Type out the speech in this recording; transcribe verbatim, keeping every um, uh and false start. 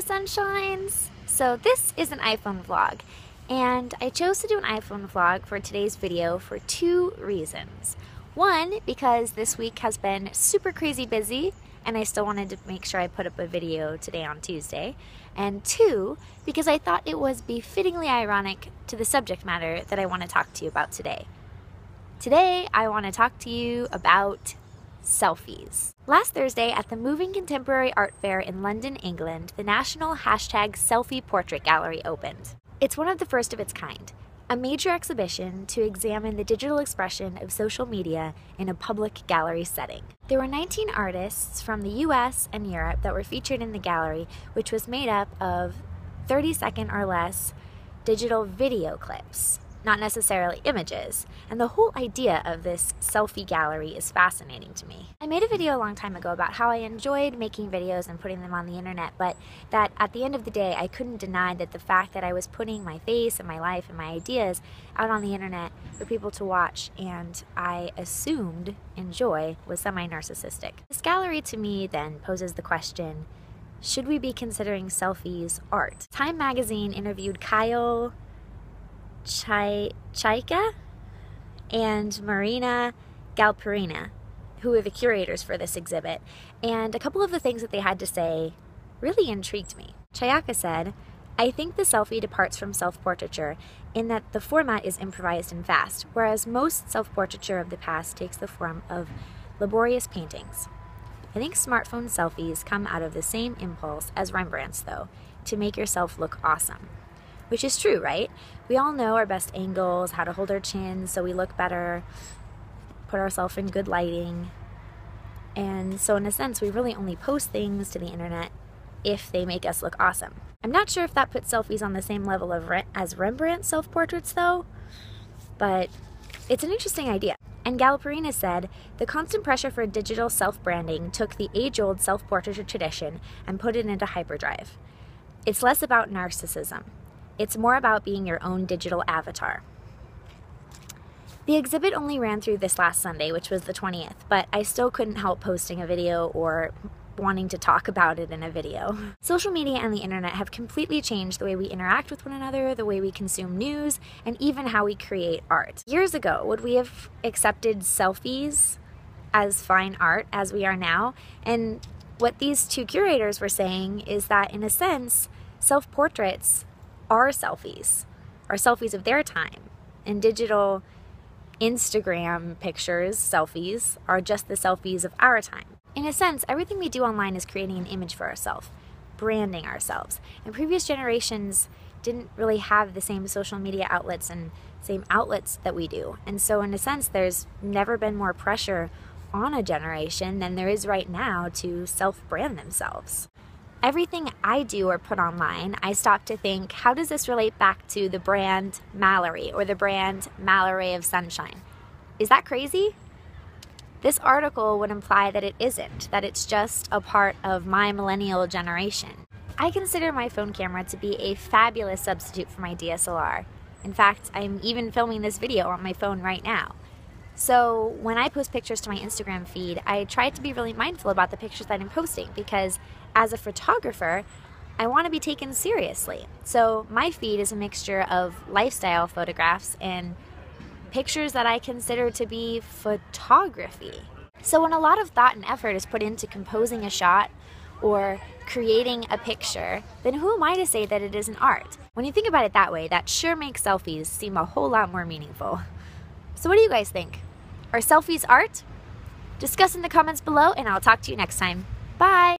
Hello Sunshines! So this is an iPhone vlog, and I chose to do an iPhone vlog for today's video for two reasons. One, because this week has been super crazy busy and I still wanted to make sure I put up a video today on Tuesday. And two, because I thought it was befittingly ironic to the subject matter that I want to talk to you about today. Today I want to talk to you about selfies. Last Thursday at the Moving Contemporary Art Fair in London, England, the National hashtag Selfie Portrait Gallery opened. It's one of the first of its kind, a major exhibition to examine the digital expression of social media in a public gallery setting. There were nineteen artists from the U S and Europe that were featured in the gallery, which was made up of thirty second or less digital video clips, not necessarily images, and the whole idea of this selfie gallery is fascinating to me. I made a video a long time ago about how I enjoyed making videos and putting them on the internet, but that at the end of the day I couldn't deny that the fact that I was putting my face and my life and my ideas out on the internet for people to watch and I assumed enjoy was semi-narcissistic. This gallery to me then poses the question, should we be considering selfies art? Time magazine interviewed Kyle Chayka and Marina Galperina, who were the curators for this exhibit, and a couple of the things that they had to say really intrigued me. Chayka said, "I think the selfie departs from self-portraiture in that the format is improvised and fast, whereas most self-portraiture of the past takes the form of laborious paintings. I think smartphone selfies come out of the same impulse as Rembrandt's, though, to make yourself look awesome." Which is true, right? We all know our best angles, how to hold our chin so we look better, put ourselves in good lighting. And so in a sense, we really only post things to the internet if they make us look awesome. I'm not sure if that puts selfies on the same level of re- as Rembrandt's self-portraits though, but it's an interesting idea. And Galperina said, "The constant pressure for digital self-branding took the age-old self-portraiture tradition and put it into hyperdrive. It's less about narcissism. It's more about being your own digital avatar." The exhibit only ran through this last Sunday, which was the twentieth, but I still couldn't help posting a video or wanting to talk about it in a video. Social media and the internet have completely changed the way we interact with one another, the way we consume news, and even how we create art. Years ago, would we have accepted selfies as fine art as we are now? And what these two curators were saying is that, in a sense, self-portraits are selfies, are selfies of their time. And digital Instagram pictures, selfies, are just the selfies of our time. In a sense, everything we do online is creating an image for ourselves, branding ourselves. And previous generations didn't really have the same social media outlets and same outlets that we do. And so in a sense, there's never been more pressure on a generation than there is right now to self-brand themselves. Everything I do or put online, I stop to think, how does this relate back to the brand Mallory or the brand Mallory of Sunshine? Is that crazy? This article would imply that it isn't, that it's just a part of my millennial generation. I consider my phone camera to be a fabulous substitute for my D S L R. In fact, I'm even filming this video on my phone right now. So when I post pictures to my Instagram feed, I try to be really mindful about the pictures that I'm posting because as a photographer, I want to be taken seriously. So my feed is a mixture of lifestyle photographs and pictures that I consider to be photography. So when a lot of thought and effort is put into composing a shot or creating a picture, then who am I to say that it isn't art? When you think about it that way, that sure makes selfies seem a whole lot more meaningful. So what do you guys think? Are selfies art? Discuss in the comments below and I'll talk to you next time. Bye!